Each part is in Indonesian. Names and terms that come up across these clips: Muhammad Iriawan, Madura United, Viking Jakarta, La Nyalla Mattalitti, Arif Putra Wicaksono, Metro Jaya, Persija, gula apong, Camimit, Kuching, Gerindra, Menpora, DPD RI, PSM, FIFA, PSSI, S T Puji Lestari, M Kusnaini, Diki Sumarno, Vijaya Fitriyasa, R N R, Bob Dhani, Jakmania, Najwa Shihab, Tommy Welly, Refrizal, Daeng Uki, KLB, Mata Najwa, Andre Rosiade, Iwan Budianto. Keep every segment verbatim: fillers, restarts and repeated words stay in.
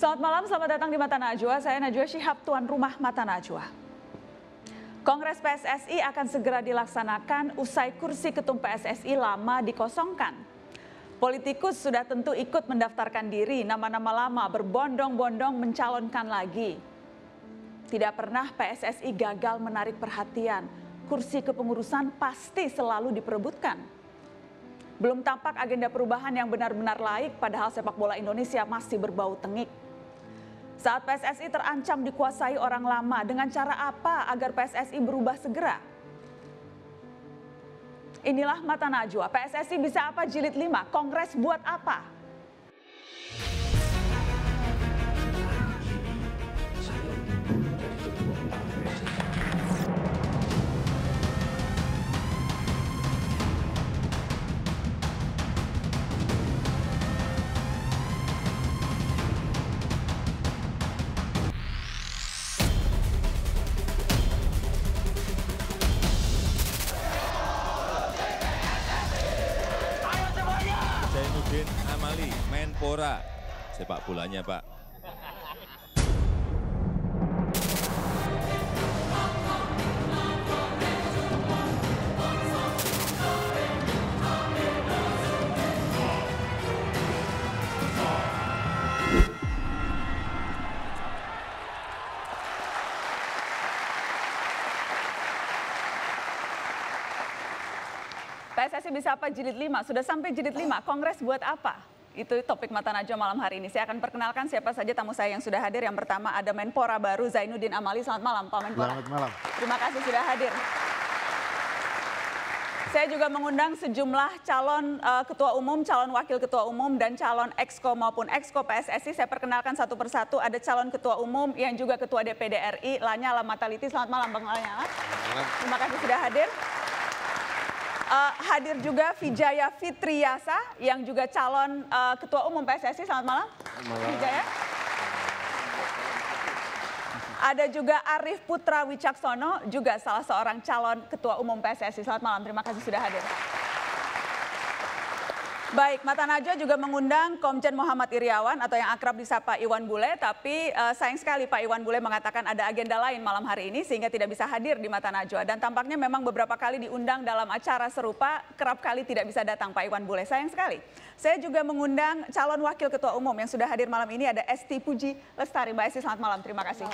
Selamat malam, selamat datang di Mata Najwa. Saya Najwa Shihab, tuan rumah Mata Najwa. Kongres P S S I akan segera dilaksanakan usai kursi ketum P S S I lama dikosongkan. Politikus sudah tentu ikut mendaftarkan diri, nama-nama lama berbondong-bondong mencalonkan lagi. Tidak pernah P S S I gagal menarik perhatian. Kursi kepengurusan pasti selalu diperebutkan. Belum tampak agenda perubahan yang benar-benar laik, padahal sepak bola Indonesia masih berbau tengik. Saat P S S I terancam dikuasai orang lama, dengan cara apa agar P S S I berubah segera? Inilah Mata Najwa, P S S I bisa apa jilid lima, Kongres buat apa? Zainuddin Amali, Menpora, sepak bolanya Pak. P S S I bisa apa jilid lima, sudah sampai jilid lima, Kongres buat apa? Itu topik Mata Najwa malam hari ini. Saya akan perkenalkan siapa saja tamu saya yang sudah hadir. Yang pertama ada Menpora baru Zainuddin Amali, selamat malam Pak Menpora. Selamat malam. Terima kasih sudah hadir. Saya juga mengundang sejumlah calon uh, ketua umum, calon wakil ketua umum, dan calon exco maupun exco P S S I. Saya perkenalkan satu persatu, ada calon ketua umum yang juga ketua D P D R I, La Nyalla Mattalitti. Selamat malam Bang La Nyalla. Terima kasih sudah hadir. Uh, hadir juga Vijaya Fitriyasa yang juga calon uh, ketua umum P S S I. Selamat malam, malam. Vijaya. Ada juga Arif Putra Wicaksono, juga salah seorang calon ketua umum P S S I. Selamat malam, terima kasih sudah hadir. Baik, Mata Najwa juga mengundang Komjen Muhammad Iriawan atau yang akrab disapa Iwan Bule, tapi uh, sayang sekali Pak Iwan Bule mengatakan ada agenda lain malam hari ini sehingga tidak bisa hadir di Mata Najwa, dan tampaknya memang beberapa kali diundang dalam acara serupa kerap kali tidak bisa datang Pak Iwan Bule, sayang sekali. Saya juga mengundang calon wakil ketua umum yang sudah hadir malam ini, ada S T Puji Lestari. Mbak Esti, selamat malam, terima kasih.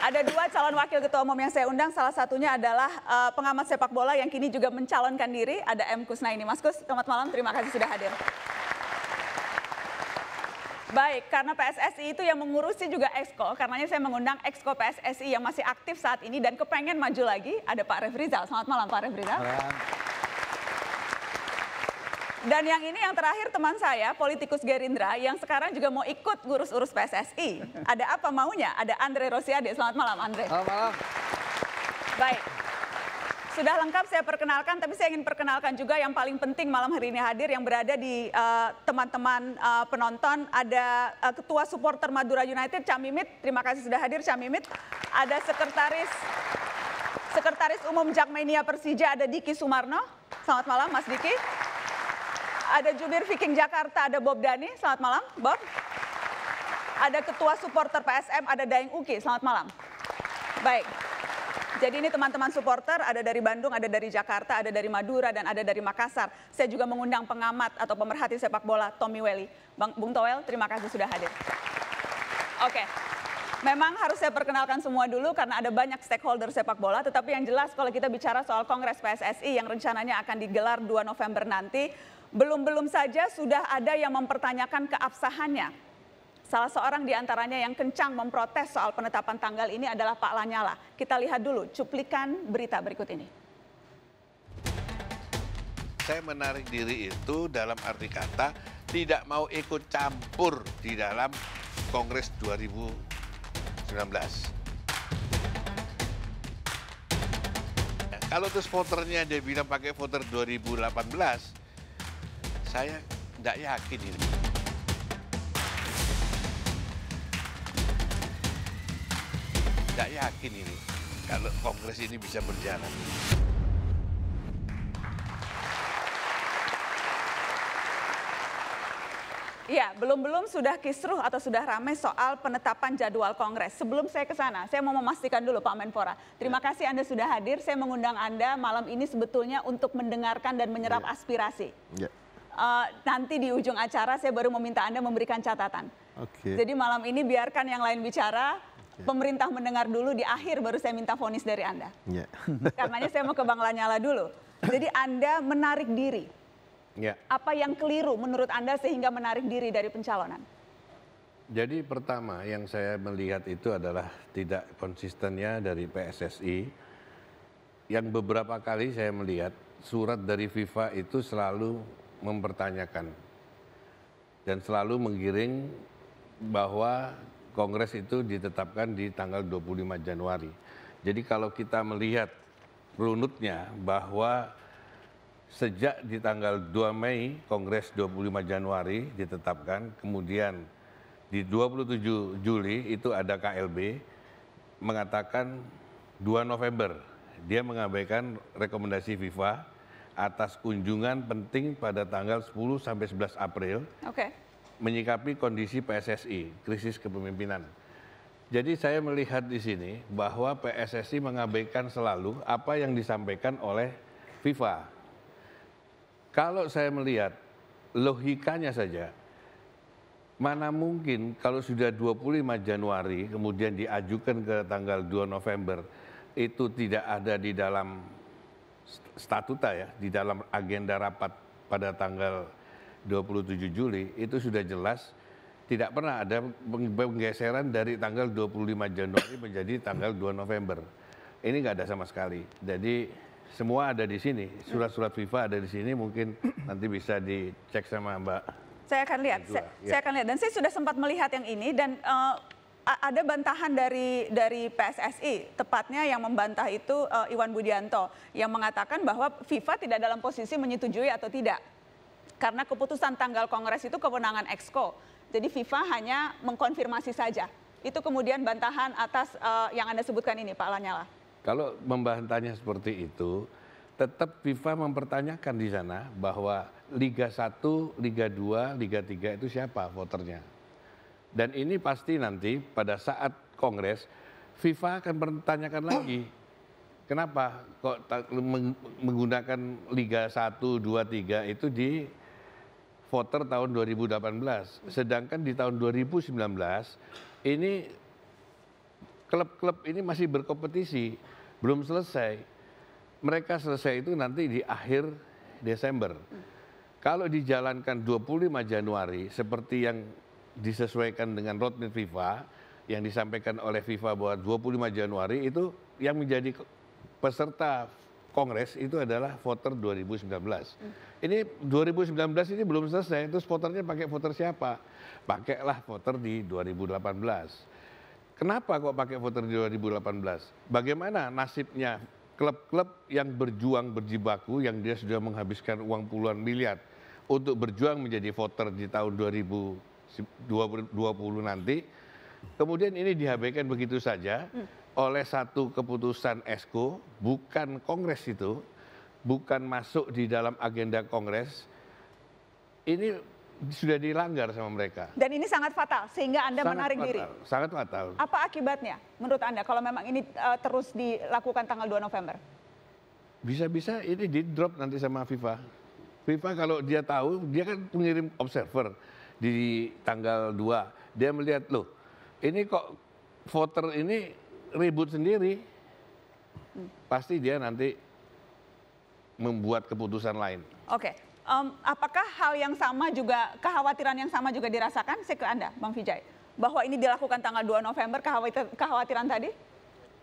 Ada dua calon wakil ketua umum yang saya undang, salah satunya adalah uh, pengamat sepak bola yang kini juga mencalonkan diri, ada M Kusnaini. Mas Kus, selamat malam, terima kasih sudah hadir. Baik, karena P S S I itu yang mengurusi juga exco, karenanya saya mengundang exco P S S I yang masih aktif saat ini dan kepengen maju lagi, ada Pak Refrizal. Selamat malam Pak Refrizal. Dan yang ini yang terakhir teman saya, politikus Gerindra yang sekarang juga mau ikut ngurus-urus P S S I. Ada apa maunya? Ada Andre Rosiade. Selamat malam Andre. Selamat malam. Baik. Sudah lengkap saya perkenalkan, tapi saya ingin perkenalkan juga yang paling penting malam hari ini hadir yang berada di teman-teman uh, uh, penonton. Ada uh, ketua supporter Madura United, Camimit. Terima kasih sudah hadir Camimit. Ada sekretaris sekretaris umum Jakmania Persija, ada Diki Sumarno. Selamat malam Mas Diki. Ada jubir Viking Jakarta, ada Bob Dhani. Selamat malam, Bob. Ada ketua supporter P S M, ada Daeng Uki. Selamat malam. Baik. Jadi ini teman-teman supporter, ada dari Bandung, ada dari Jakarta, ada dari Madura, dan ada dari Makassar. Saya juga mengundang pengamat atau pemerhati sepak bola, Tommy Welly. Bang, Bung Towel, terima kasih sudah hadir. Oke. Memang harus saya perkenalkan semua dulu karena ada banyak stakeholder sepak bola, tetapi yang jelas kalau kita bicara soal Kongres P S S I yang rencananya akan digelar dua November nanti, belum-belum saja sudah ada yang mempertanyakan keabsahannya. Salah seorang di antaranya yang kencang memprotes soal penetapan tanggal ini adalah Pak La Nyalla. Kita lihat dulu cuplikan berita berikut ini. Saya menarik diri itu dalam arti kata tidak mau ikut campur di dalam Kongres dua ribu sembilan belas. Nah, kalau terus voternya dia bilang pakai voter dua ribu delapan belas, saya tidak yakin ini. Tidak yakin ini kalau Kongres ini bisa berjalan. Ya, belum-belum sudah kisruh atau sudah ramai soal penetapan jadwal kongres. Sebelum saya ke sana, saya mau memastikan dulu Pak Menpora. Terima ya. kasih Anda sudah hadir. Saya mengundang Anda malam ini sebetulnya untuk mendengarkan dan menyerap ya. aspirasi. Ya. Uh, nanti di ujung acara saya baru meminta Anda memberikan catatan. Okay. Jadi malam ini biarkan yang lain bicara. Pemerintah mendengar dulu, di akhir baru saya minta vonis dari Anda. Yeah. Karenanya saya mau ke Bang La Nyalla dulu. Jadi Anda menarik diri. Yeah. Apa yang keliru menurut Anda sehingga menarik diri dari pencalonan? Jadi pertama yang saya melihat itu adalah tidak konsistennya dari P S S I. Yang beberapa kali saya melihat surat dari FIFA itu selalu mempertanyakan. Dan selalu menggiring bahwa Kongres itu ditetapkan di tanggal dua puluh lima Januari. Jadi kalau kita melihat runutnya bahwa sejak di tanggal dua Mei Kongres dua puluh lima Januari ditetapkan, kemudian di dua puluh tujuh Juli itu ada K L B mengatakan dua November dia mengabaikan rekomendasi FIFA atas kunjungan penting pada tanggal sepuluh sampai sebelas April. Oke. Menyikapi kondisi P S S I, krisis kepemimpinan. Jadi saya melihat di sini bahwa P S S I mengabaikan selalu apa yang disampaikan oleh FIFA. Kalau saya melihat logikanya saja, mana mungkin kalau sudah dua puluh lima Januari kemudian diajukan ke tanggal dua November, itu tidak ada di dalam statuta ya, di dalam agenda rapat pada tanggal dua puluh tujuh Juli itu sudah jelas tidak pernah ada penggeseran dari tanggal dua puluh lima Januari menjadi tanggal dua November. Ini nggak ada sama sekali. Jadi semua ada di sini, surat-surat FIFA ada di sini, mungkin nanti bisa dicek sama Mbak. Saya akan lihat. Saya, ya. saya akan lihat dan saya sudah sempat melihat yang ini dan uh, ada bantahan dari dari P S S I, tepatnya yang membantah itu uh, Iwan Budianto yang mengatakan bahwa FIFA tidak dalam posisi menyetujui atau tidak. Karena keputusan tanggal kongres itu kewenangan exco. Jadi FIFA hanya mengkonfirmasi saja. Itu kemudian bantahan atas uh, yang Anda sebutkan ini Pak La Nyalla. Kalau membantahnya seperti itu, tetap FIFA mempertanyakan di sana bahwa Liga satu, Liga dua, Liga tiga itu siapa voternya. Dan ini pasti nanti pada saat kongres FIFA akan bertanyakan lagi. Kenapa kok menggunakan Liga satu, dua, tiga itu di voter tahun dua ribu delapan belas, sedangkan di tahun dua ribu sembilan belas ini klub-klub ini masih berkompetisi, belum selesai. Mereka selesai itu nanti di akhir Desember. Kalau dijalankan dua puluh lima Januari seperti yang disesuaikan dengan roadmap FIFA yang disampaikan oleh FIFA bahwa dua puluh lima Januari itu yang menjadi peserta Kongres itu adalah voter dua ribu sembilan belas. Ini dua ribu sembilan belas ini belum selesai, terus voternya pakai voter siapa? Pakailah voter di dua ribu delapan belas. Kenapa kok pakai voter di dua ribu delapan belas? Bagaimana nasibnya klub-klub yang berjuang berjibaku, yang dia sudah menghabiskan uang puluhan miliar untuk berjuang menjadi voter di tahun dua ribu dua puluh nanti, kemudian ini diabaikan begitu saja, oleh satu keputusan exco, bukan kongres itu, bukan masuk di dalam agenda kongres, ini sudah dilanggar sama mereka. Dan ini sangat fatal, sehingga Anda sangat menarik fatal. diri. Sangat fatal. Apa akibatnya menurut Anda kalau memang ini uh, terus dilakukan tanggal dua November? Bisa-bisa ini di-drop nanti sama FIFA. FIFA kalau dia tahu, dia kan pengirim observer di tanggal dua. Dia melihat, loh ini kok voter ini ribut sendiri, pasti dia nanti membuat keputusan lain. Oke, um, apakah hal yang sama juga, kekhawatiran yang sama juga dirasakan? Saya ke Anda, Bang Vijay, bahwa ini dilakukan tanggal dua November, kekhawatiran, kekhawatiran tadi?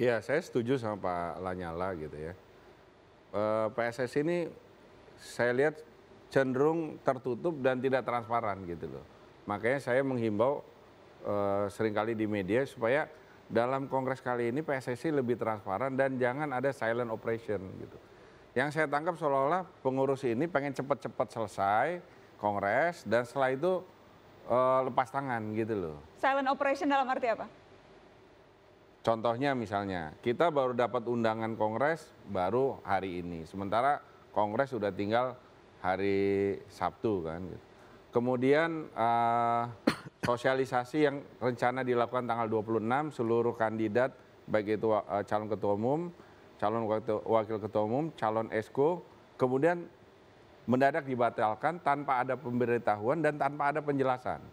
Iya, saya setuju sama Pak La Nyalla gitu ya. P S S I ini saya lihat cenderung tertutup dan tidak transparan gitu loh. Makanya saya menghimbau uh, seringkali di media supaya dalam kongres kali ini P S S I lebih transparan dan jangan ada silent operation gitu. Yang saya tangkap seolah-olah pengurus ini pengen cepat-cepat selesai kongres dan setelah itu uh, lepas tangan gitu loh. Silent operation dalam arti apa? Contohnya misalnya kita baru dapat undangan kongres baru hari ini, sementara kongres sudah tinggal hari Sabtu kan. Gitu. Kemudian uh, sosialisasi yang rencana dilakukan tanggal dua puluh enam, seluruh kandidat baik itu uh, calon ketua umum, calon wakil ketua umum, calon esko, kemudian mendadak dibatalkan tanpa ada pemberitahuan dan tanpa ada penjelasan.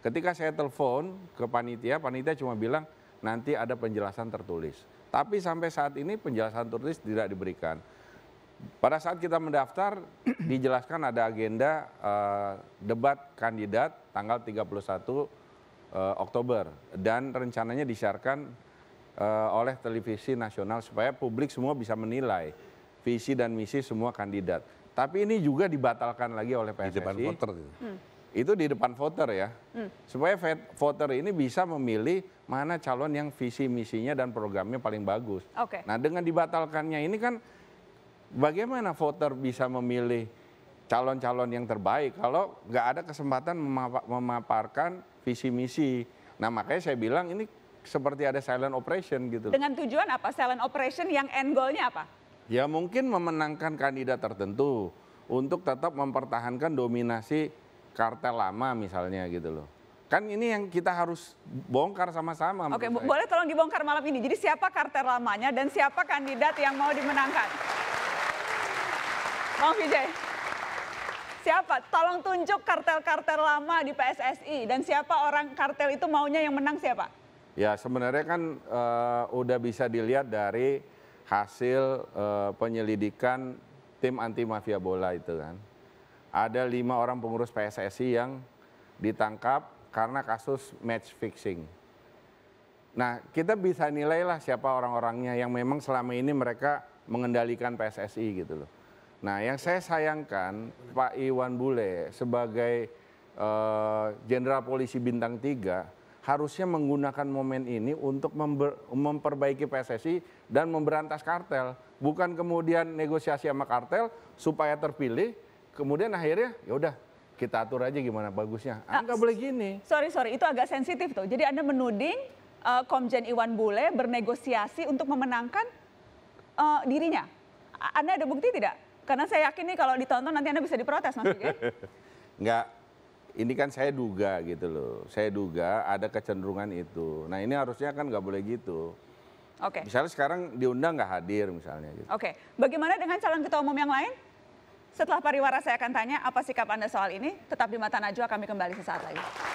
Ketika saya telepon ke panitia, panitia cuma bilang nanti ada penjelasan tertulis. Tapi sampai saat ini penjelasan tertulis tidak diberikan. Pada saat kita mendaftar, dijelaskan ada agenda uh, debat kandidat tanggal tiga puluh satu Oktober. Dan rencananya disiarkan uh, oleh televisi nasional supaya publik semua bisa menilai visi dan misi semua kandidat. Tapi ini juga dibatalkan lagi oleh P S S I. Di depan voter. Hmm. Itu di depan voter ya. Hmm. Supaya voter ini bisa memilih mana calon yang visi misinya dan programnya paling bagus. Okay. Nah, dengan dibatalkannya ini kan bagaimana voter bisa memilih calon-calon yang terbaik kalau nggak ada kesempatan memaparkan visi misi. Nah, makanya saya bilang ini seperti ada silent operation gitu. Dengan tujuan apa? Silent operation yang end goal-nya apa? Ya mungkin memenangkan kandidat tertentu untuk tetap mempertahankan dominasi kartel lama misalnya gitu loh. Kan ini yang kita harus bongkar sama-sama. Oke, boleh tolong dibongkar malam ini. Jadi siapa kartel lamanya dan siapa kandidat yang mau dimenangkan? Bang Vijay, siapa? Tolong tunjuk kartel-kartel lama di P S S I dan siapa orang kartel itu maunya yang menang siapa? Ya sebenarnya kan uh, udah bisa dilihat dari hasil uh, penyelidikan tim anti mafia bola itu kan. Ada lima orang pengurus P S S I yang ditangkap karena kasus match fixing. Nah kita bisa nilailah siapa orang-orangnya yang memang selama ini mereka mengendalikan P S S I gitu loh. Nah yang saya sayangkan Pak Iwan Bule sebagai jenderal uh, polisi bintang tiga harusnya menggunakan momen ini untuk memperbaiki P S S I dan memberantas kartel. Bukan kemudian negosiasi sama kartel supaya terpilih, kemudian akhirnya yaudah kita atur aja gimana bagusnya. Ah, nggak boleh gini. Sorry, sorry, itu agak sensitif tuh. Jadi Anda menuding uh, Komjen Iwan Bule bernegosiasi untuk memenangkan uh, dirinya. Anda ada bukti tidak? Karena saya yakin nih kalau ditonton nanti Anda bisa diprotes. Mas Vijay. Nggak. Ini kan saya duga gitu loh, saya duga ada kecenderungan itu. Nah ini harusnya kan nggak boleh gitu. Oke. Okay. Misalnya sekarang diundang nggak hadir misalnya. Gitu. Oke. Okay. Bagaimana dengan calon ketua umum yang lain? Setelah pariwara saya akan tanya apa sikap Anda soal ini. Tetap di Mata Najwa, kami kembali sesaat lagi.